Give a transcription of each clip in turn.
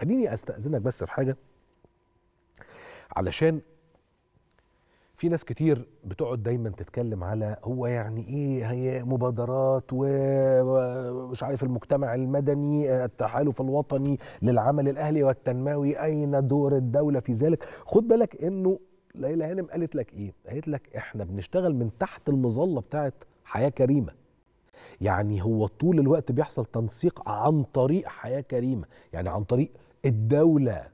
خليني أستأذنك بس في حاجة، علشان في ناس كتير بتقعد دايما تتكلم على هو يعني ايه هي مبادرات ومش عارف المجتمع المدني، التحالف الوطني للعمل الاهلي والتنموي، اين دور الدوله في ذلك؟ خد بالك انه ليلى هانم قالت لك ايه؟ قالت لك احنا بنشتغل من تحت المظله بتاعت حياه كريمه. يعني هو طول الوقت بيحصل تنسيق عن طريق حياه كريمه، يعني عن طريق الدوله.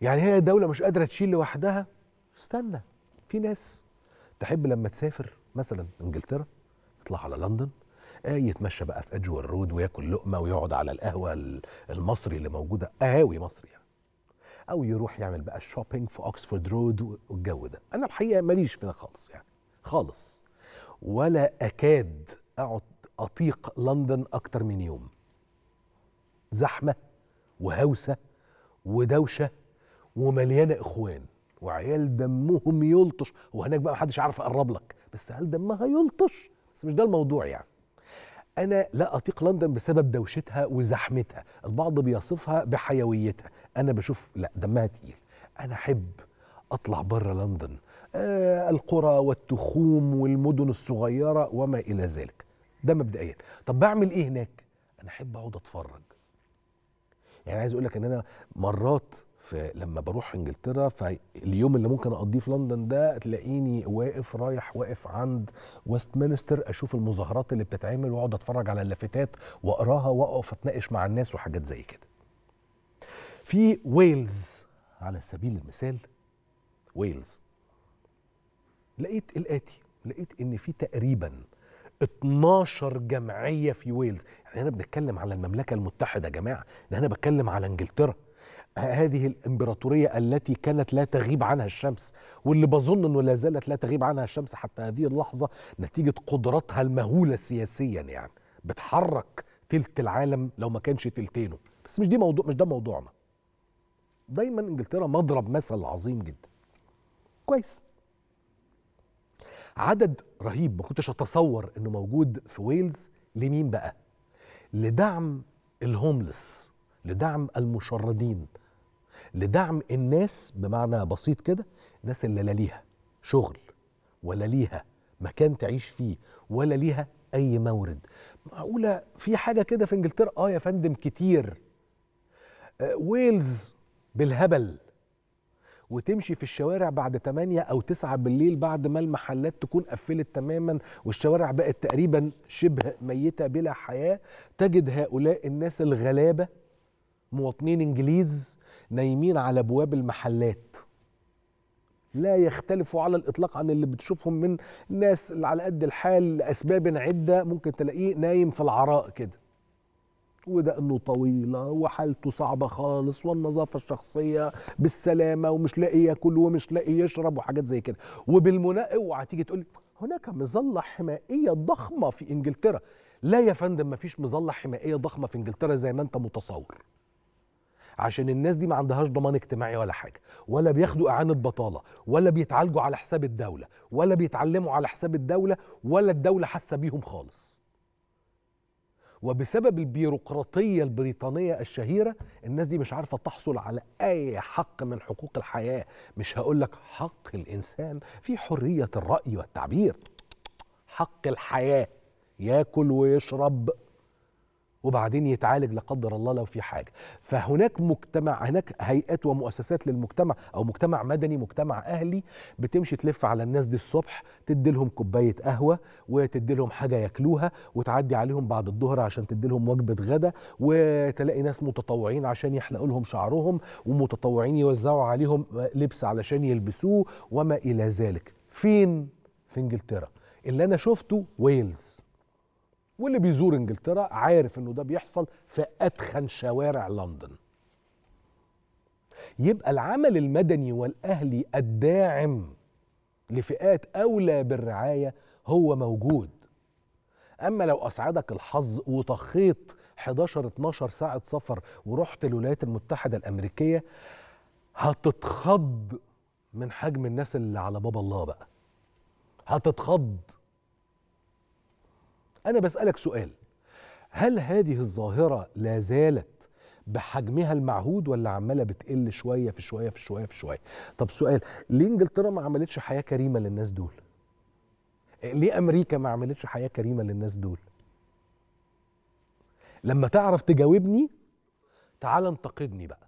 يعني هي الدولة مش قادرة تشيل لوحدها؟ استنى، في ناس تحب لما تسافر مثلا انجلترا يطلع على لندن، يتمشى بقى في ادجوال رود وياكل لقمة ويقعد على القهوة المصري اللي موجودة، قهاوي مصري يعني، أو يروح يعمل بقى الشوبينج في أوكسفورد رود والجو ده. أنا الحقيقة ماليش في ده خالص، يعني خالص، ولا أكاد أقعد أطيق لندن أكتر من يوم. زحمة وهوسة ودوشة ومليانه اخوان وعيال دمهم يلطش، وهناك بقى محدش عارف يقرب لك، بس هل دمها يلطش؟ بس مش ده الموضوع يعني. انا لا اطيق لندن بسبب دوشتها وزحمتها، البعض بيصفها بحيويتها، انا بشوف لا، دمها تقيل. انا احب اطلع بره لندن، القرى والتخوم والمدن الصغيره وما الى ذلك. ده مبدئيا. طب بعمل ايه هناك؟ انا احب اقعد اتفرج. يعني عايز اقول لك ان انا مرات لما بروح انجلترا، فاليوم اللي ممكن اقضيه في لندن ده تلاقيني واقف رايح واقف عند ويستمنستر اشوف المظاهرات اللي بتتعمل، واقعد اتفرج على اللافتات واقراها واقف اتناقش مع الناس وحاجات زي كده. في ويلز على سبيل المثال، ويلز لقيت الاتي، لقيت ان في تقريبا 12 جمعيه في ويلز. يعني انا بنتكلم على المملكه المتحده يا جماعه، انا بتكلم على انجلترا، هذه الإمبراطورية التي كانت لا تغيب عنها الشمس، واللي بظن أنه لا زالت لا تغيب عنها الشمس حتى هذه اللحظة نتيجة قدراتها المهولة سياسيا. يعني بتحرك تلت العالم لو ما كانش تلتينه، بس مش ده موضوعنا. دايما إنجلترا مضرب مثل عظيم جدا. كويس، عدد رهيب ما كنتش أتصور أنه موجود في ويلز. لمين بقى؟ لدعم الهوملس، لدعم المشردين، لدعم الناس بمعنى بسيط كده، الناس اللي لا ليها شغل ولا ليها مكان تعيش فيه ولا ليها أي مورد. معقولة في حاجة كده في إنجلترا؟ آه يا فندم كتير. ويلز بالهبل، وتمشي في الشوارع بعد 8 أو 9 بالليل بعد ما المحلات تكون قفلت تماما والشوارع بقت تقريبا شبه ميتة بلا حياة، تجد هؤلاء الناس الغلابة مواطنين انجليز نايمين على ابواب المحلات، لا يختلفوا على الاطلاق عن اللي بتشوفهم من ناس اللي على قد الحال لاسباب عده. ممكن تلاقيه نايم في العراء كده، ودقنه طويله وحالته صعبه خالص، والنظافه الشخصيه بالسلامه، ومش لاقي ياكل ومش لاقي يشرب وحاجات زي كده. وبالمناسبه اوعى تيجي تقول لي هناك مظله حمائيه ضخمه في انجلترا. لا يا فندم، مفيش مظله حمائيه ضخمه في انجلترا زي ما انت متصور، عشان الناس دي ما عندهاش ضمان اجتماعي ولا حاجه، ولا بياخدوا اعانه بطاله، ولا بيتعالجوا على حساب الدوله، ولا بيتعلموا على حساب الدوله، ولا الدوله حاسه بيهم خالص. وبسبب البيروقراطيه البريطانيه الشهيره، الناس دي مش عارفه تحصل على اي حق من حقوق الحياه. مش هقول لك حق الانسان في حريه الراي والتعبير، حق الحياه، ياكل ويشرب وبعدين يتعالج لا قدر الله لو في حاجه. فهناك مجتمع، هناك هيئات ومؤسسات للمجتمع، او مجتمع مدني، مجتمع اهلي، بتمشي تلف على الناس دي الصبح، تدي لهم كوبايه قهوه، وتدي لهم حاجه ياكلوها، وتعدي عليهم بعد الظهر عشان تدي لهم وجبه غدا، وتلاقي ناس متطوعين عشان يحلقوا لهم شعرهم، ومتطوعين يوزعوا عليهم لبس علشان يلبسوه وما الى ذلك. فين؟ في انجلترا. اللي انا شفته ويلز، واللي بيزور انجلترا عارف انه ده بيحصل في ادخن شوارع لندن. يبقى العمل المدني والاهلي الداعم لفئات اولى بالرعايه هو موجود. اما لو اسعدك الحظ وطخيت 11 12 ساعه سفر ورحت الولايات المتحده الامريكيه، هتتخض من حجم الناس اللي على باب الله بقى، هتتخض. أنا بسألك سؤال، هل هذه الظاهرة لا زالت بحجمها المعهود ولا عمالة بتقل شوية في شوية في شوية في شوية؟ طب سؤال، ليه إنجلترا ما عملتش حياة كريمة للناس دول؟ ليه أمريكا ما عملتش حياة كريمة للناس دول؟ لما تعرف تجاوبني تعال انتقدني بقى.